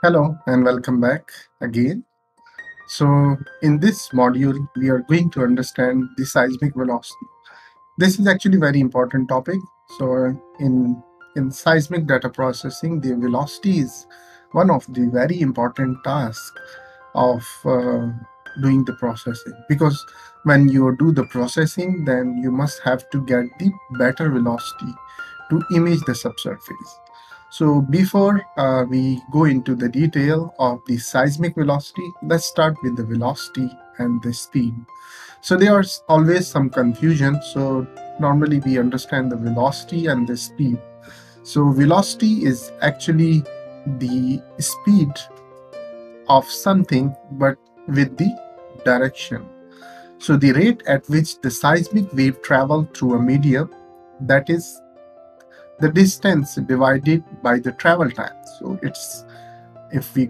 Hello and welcome back again. So in this module, we are going to understand the seismic velocity. This is actually a very important topic. So in seismic data processing, the velocity is one of the very important tasks of doing the processing, because when you do the processing, then you must have to get the better velocity to image the subsurface. So before we go into the detail of the seismic velocity, let's start with the velocity and the speed. So there is always some confusion. So normally we understand the velocity and the speed. So velocity is actually the speed of something, but with the direction. So the rate at which the seismic wave travels through a medium, that is the distance divided by the travel time. So it's, if we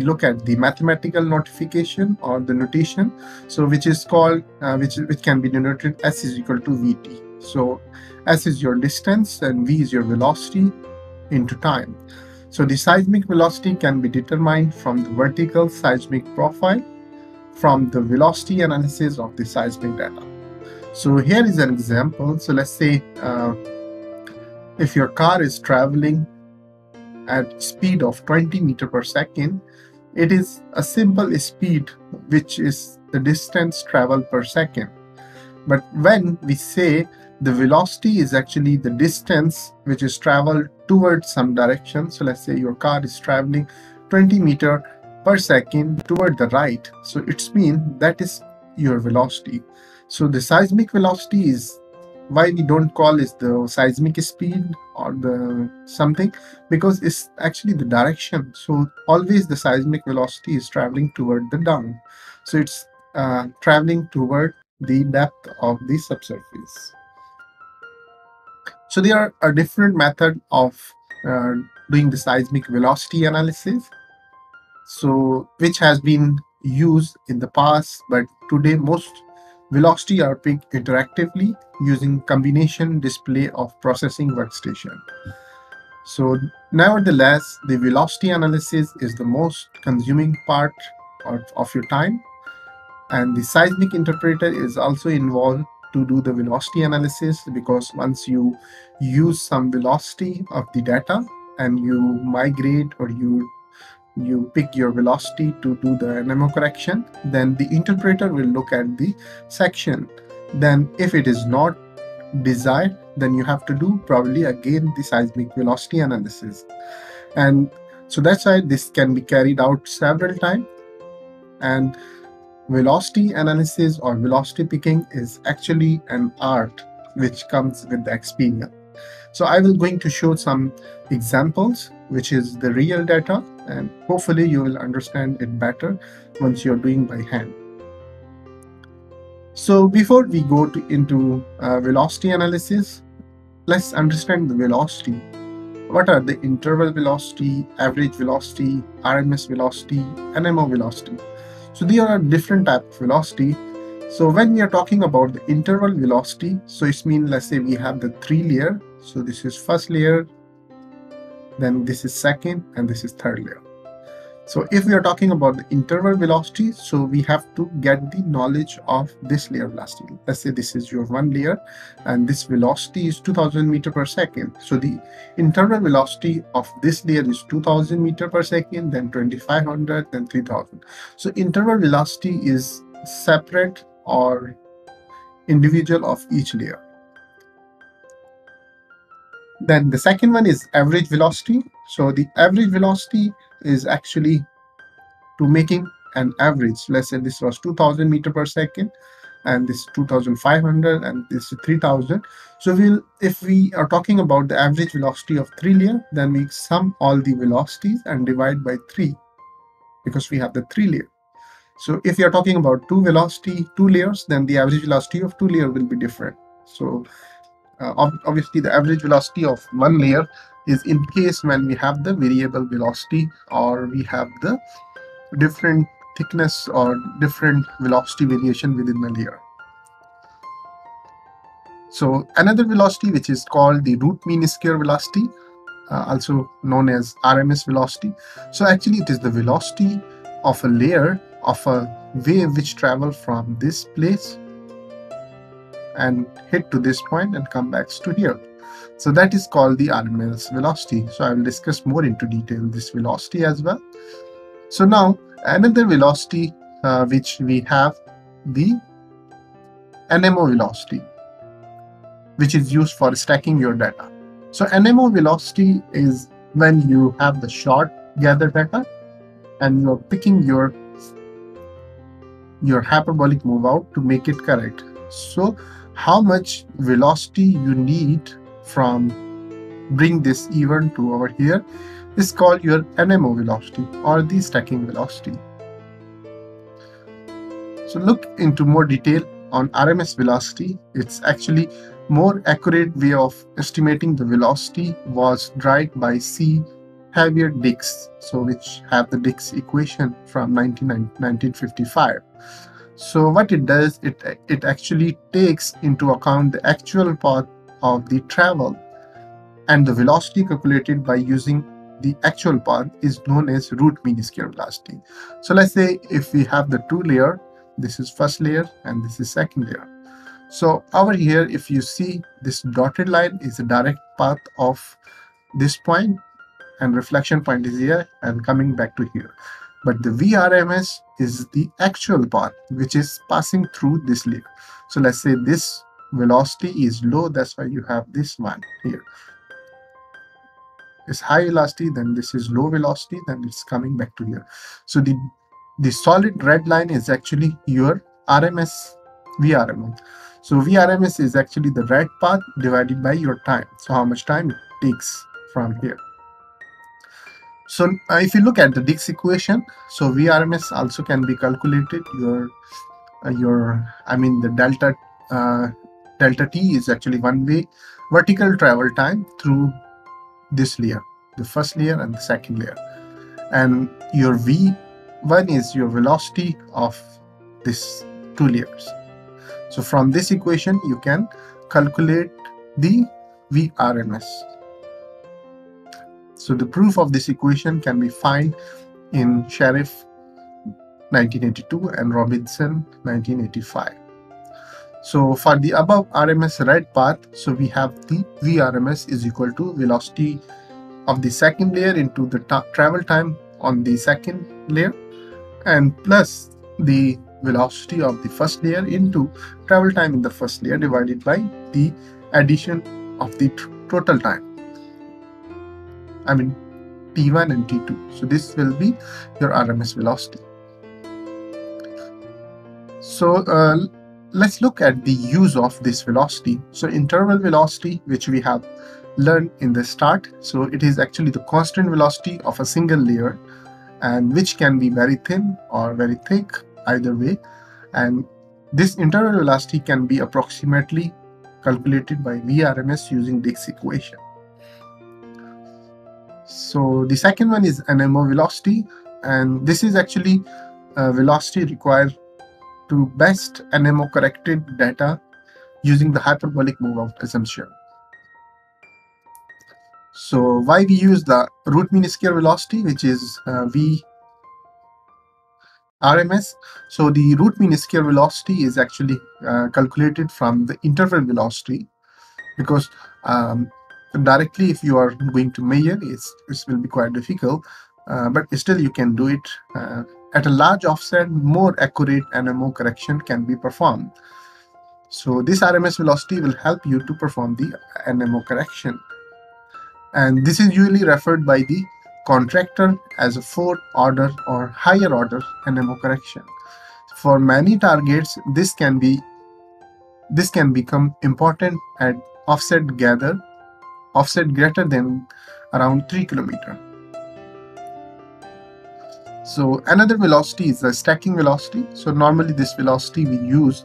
look at the mathematical notification or the notation, so which is called which can be denoted S is equal to Vt. So S is your distance and V is your velocity into time. So the seismic velocity can be determined from the vertical seismic profile from the velocity analysis of the seismic data. So here is an example. So let's say if your car is traveling at speed of 20 meters per second, it is a simple speed, which is the distance traveled per second. But when we say the velocity is actually the distance which is traveled towards some direction, so let's say your car is traveling 20 meters per second toward the right, so it's mean that is your velocity. So the seismic velocity is why we don't call it the seismic speed or the something, because it's actually the direction. So always the seismic velocity is traveling toward the down. So it's traveling toward the depth of the subsurface. So there are a different method of doing the seismic velocity analysis, so which has been used in the past, but today most velocity are picked interactively using combination display of processing workstation. So nevertheless, the velocity analysis is the most consuming part of your time, and the seismic interpreter is also involved to do the velocity analysis, because once you use some velocity of the data and you migrate or you pick your velocity to do the NMO correction, then the interpreter will look at the section. Then if it is not desired, then you have to do probably again the seismic velocity analysis. And so that's why this can be carried out several times. And velocity analysis or velocity picking is actually an art which comes with the experience. So I will going to show some examples, which is the real data, and hopefully you will understand it better once you're doing by hand. So before we go into velocity analysis, let's understand the velocity. What are the interval velocity, average velocity, RMS velocity, NMO velocity? So there are different types of velocity. So when we are talking about the interval velocity, so it's mean, let's say we have the 3 layers. So this is first layer, then this is second, and this is third layer. So if we are talking about the interval velocity, so we have to get the knowledge of this layer velocity. Let's say this is your 1 layer, and this velocity is 2000 meters per second. So the interval velocity of this layer is 2000 meters per second, then 2500, then 3000. So interval velocity is separate or individual of each layer. Then the second one is average velocity. So the average velocity is actually to making an average. Let's say this was 2000 meters per second, and this 2500, and this 3000. So if we are talking about the average velocity of 3 layers, then we sum all the velocities and divide by 3, because we have the 3 layers. So if you are talking about 2 layers, then the average velocity of 2 layers will be different. So obviously the average velocity of 1 layer is in case when we have the variable velocity, or we have the different thickness or different velocity variation within the layer. So another velocity which is called the root mean square velocity. also known as RMS velocity. So actually it is the velocity of a layer of a wave which travels from this place and hit to this point and come back to here. So that is called the RMS velocity. So I will discuss more into detail this velocity as well. So now another velocity which we have, the NMO velocity, which is used for stacking your data. So NMO velocity is when you have the short gather data and you are picking your hyperbolic move out to make it correct. So how much velocity you need from bring this event to over here is called your NMO velocity or the stacking velocity. So look into more detail on RMS velocity. It's actually more accurate way of estimating the velocity was derived by C. Xavier Dix, so which have the Dix equation from 1955. So what it does, it actually takes into account the actual path of the travel, and the velocity calculated by using the actual path is known as root mean square velocity. So let's say if we have the two layer, this is first layer and this is second layer. So over here, if you see this dotted line is the direct path of this point, and reflection point is here and coming back to here. But the VRMS is the actual path which is passing through this layer. So let's say this velocity is low, that's why you have this one here. It's high velocity, then this is low velocity, then it's coming back to here. So the solid red line is actually your RMS VRMS. So VRMS is actually the red path divided by your time. So how much time it takes from here. So if you look at the Dix equation, so VRMS also can be calculated. The delta t is actually one-way vertical travel time through this layer, the first layer and the second layer. And your V1 is your velocity of these two layers. So from this equation, you can calculate the VRMS. So the proof of this equation can be found in Sheriff 1982 and Robinson 1985. So for the above RMS red path, so we have the VRMS is equal to velocity of the second layer into the travel time on the second layer, and plus the velocity of the first layer into travel time in the first layer divided by the addition of the total time. T1 and T2. So this will be your RMS velocity. So let's look at the use of this velocity. So interval velocity, which we have learned in the start. So it is actually the constant velocity of a single layer, and which can be very thin or very thick, either way. And this interval velocity can be approximately calculated by VRMS using Dix equation. So the second one is NMO velocity, and this is actually velocity required to best NMO corrected data using the hyperbolic move out assumption. So why we use the root mean square velocity, which is VRMS. So the root mean square velocity is actually calculated from the interval velocity, because directly if you are going to measure, it will be quite difficult, but still you can do it. At a large offset, more accurate NMO correction can be performed. So this RMS velocity will help you to perform the NMO correction. And this is usually referred by the contractor as a fourth order or higher order NMO correction. For many targets, this can become important at offset greater than around 3 km. So another velocity is the stacking velocity. So normally this velocity we use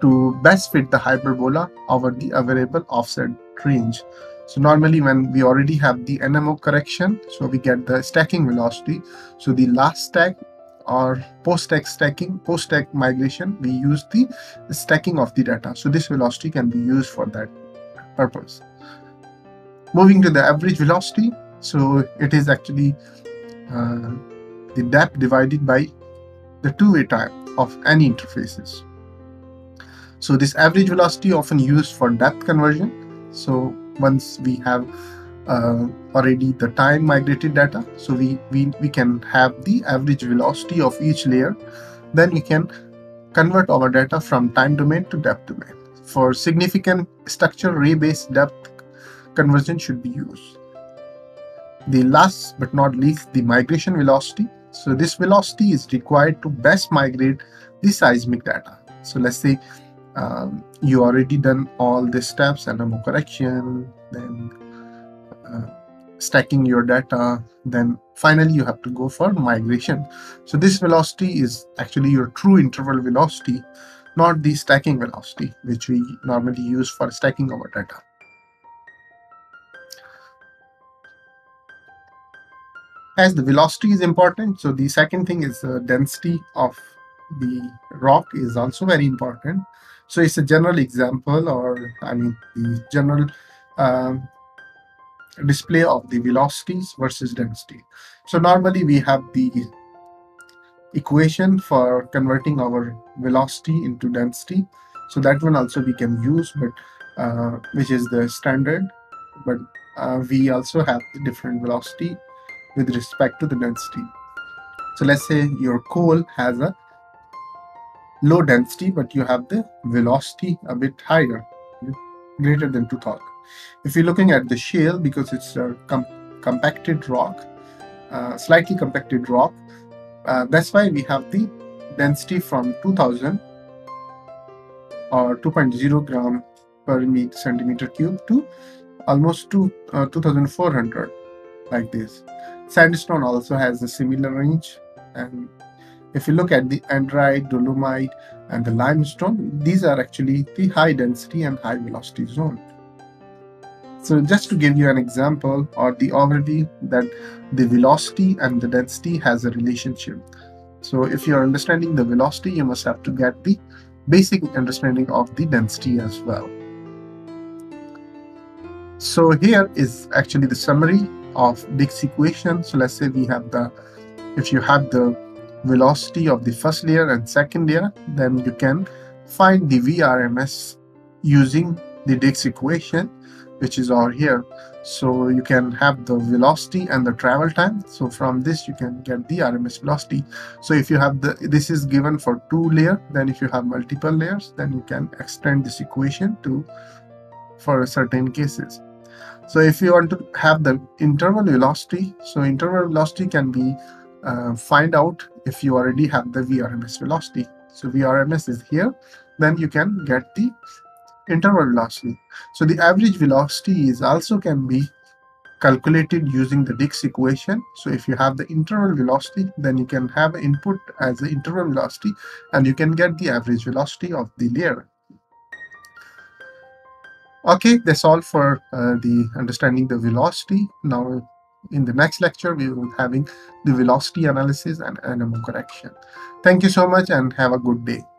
to best fit the hyperbola over the available offset range. So normally when we already have the NMO correction, so we get the stacking velocity. So the last stack or post-stack migration, we use the stacking of the data. So this velocity can be used for that purpose. Moving to the average velocity, so it is actually the depth divided by the two-way time of any interfaces. So this average velocity often used for depth conversion. So once we have already the time migrated data, so we can have the average velocity of each layer. Then we can convert our data from time domain to depth domain. For significant structure, ray-based depth conversion should be used. The last but not least, the migration velocity. So this velocity is required to best migrate the seismic data. So let's say you already done all the steps, NMO correction, then stacking your data, then finally you have to go for migration. So this velocity is actually your true interval velocity, not the stacking velocity, which we normally use for stacking our data. As the velocity is important, so the second thing is the density of the rock is also very important. So it's a general example, or I mean the general display of the velocities versus density. So normally we have the equation for converting our velocity into density. So that one also we can use, but which is the standard, but we also have the different velocity with respect to the density. So let's say your coal has a low density, but you have the velocity a bit higher, greater than 2000. If you're looking at the shale, because it's a compacted rock, slightly compacted rock, that's why we have the density from 2000 or 2.0 gram per centimeter cube to almost 2400, like this. Sandstone also has a similar range, and if you look at the andrite, dolomite, and the limestone, these are actually the high density and high velocity zone. So just to give you an example or the overview that the velocity and the density has a relationship. So if you're understanding the velocity, you must have to get the basic understanding of the density as well. So here is actually the summary of Dix equation. So let's say we have the, if you have the velocity of the first layer and second layer, then you can find the VRMS using the Dix equation, which is over here. So you can have the velocity and the travel time. So from this you can get the RMS velocity. So if you have the, this is given for two layer, then if you have multiple layers, then you can extend this equation to for certain cases. So if you want to have the interval velocity, so interval velocity can be find out if you already have the VRMS velocity. So VRMS is here, then you can get the interval velocity. So the average velocity is also can be calculated using the Dix equation. So if you have the interval velocity, then you can have input as the interval velocity, and you can get the average velocity of the layer. Okay, that's all for the understanding the velocity. Now in the next lecture, we will be having the velocity analysis and NMO correction. Thank you so much and have a good day.